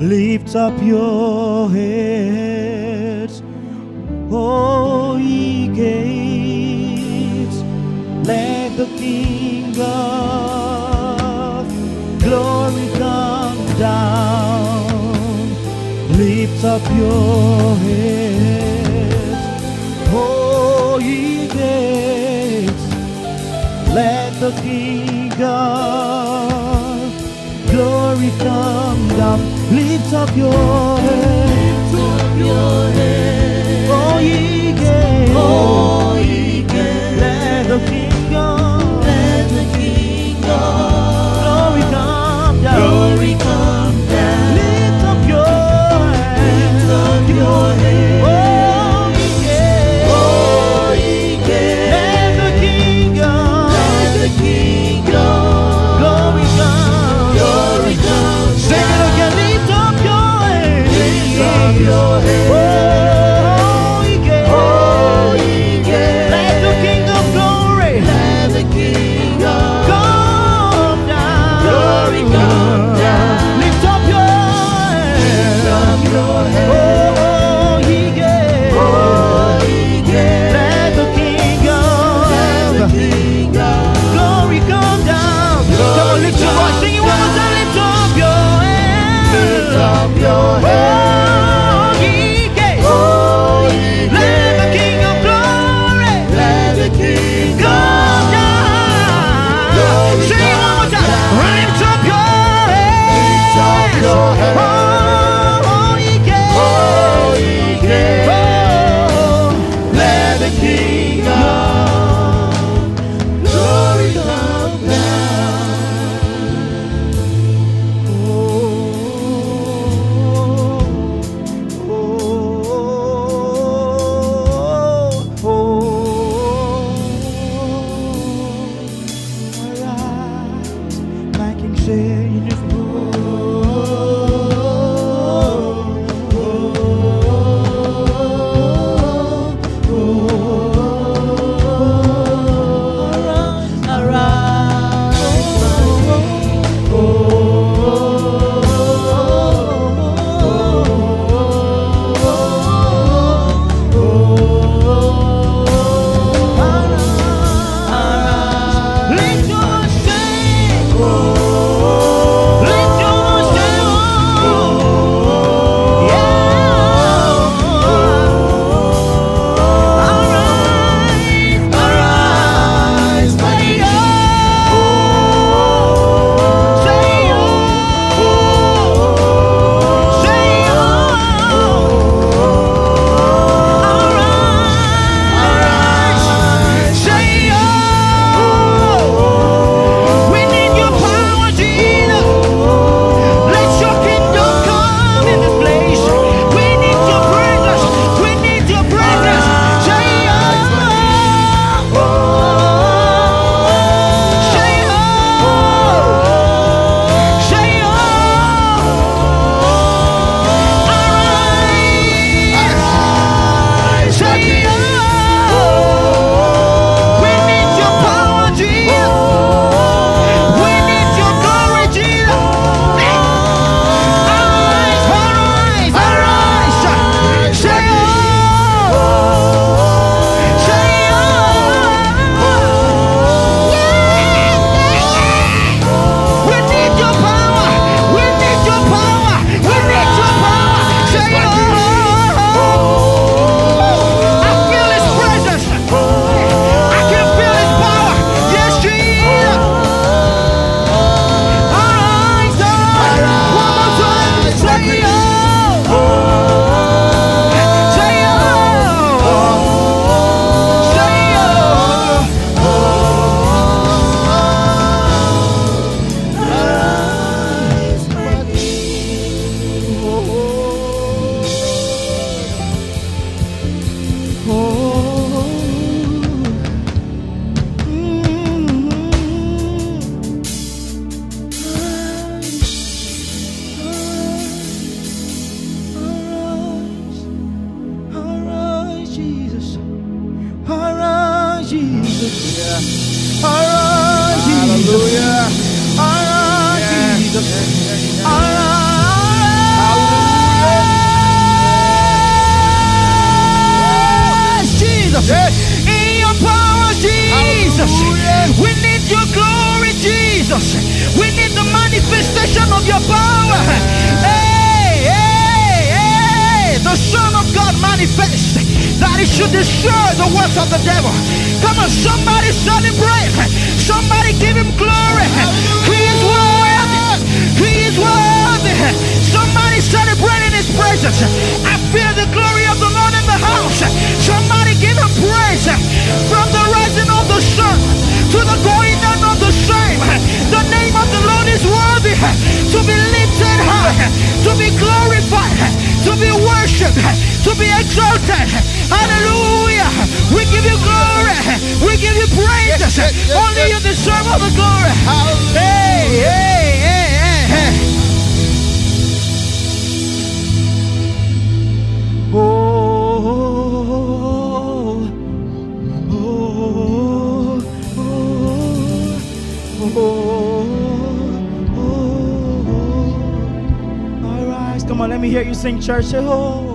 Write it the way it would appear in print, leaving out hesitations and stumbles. Lift up your heads, O ye gates, let the King of glory come down. Lift up your heads, O ye gates, let the King of glory come down. Lift up your head, oh ye gates, let the King of glory come down, Lift up your head, oh ye gates, let the King of glory come, Sing it again. Your head. Oh, ye gates, let the King of glory, come down, Lift up your head, Oh, ye gates, let the King of glory come down. Come on, lift your voice, sing it one more time. Lift up your head, Arise, Jesus. Arise, Jesus. Arise, in your power, Jesus. We need your glory, Jesus. We need the manifestation of your power. Hey, hey, hey. The Son of God manifests that it should destroy the works of the devil. Come on, somebody celebrate. Somebody give him glory. He is worthy. He is worthy. Somebody celebrate in his presence. I feel the glory of the Lord in the house. Somebody give him praise. From the rising of the sun to the going down of the same, the name of the Lord is worthy to be lifted high, to be glorified, to be worshipped, to be exalted. Hallelujah. We give you glory. We give you praises. Only you deserve all the glory. Hey, hey, hey, hey, hey. Oh, oh, oh, oh, oh, oh. All right, come on, let me hear you sing, church. Oh.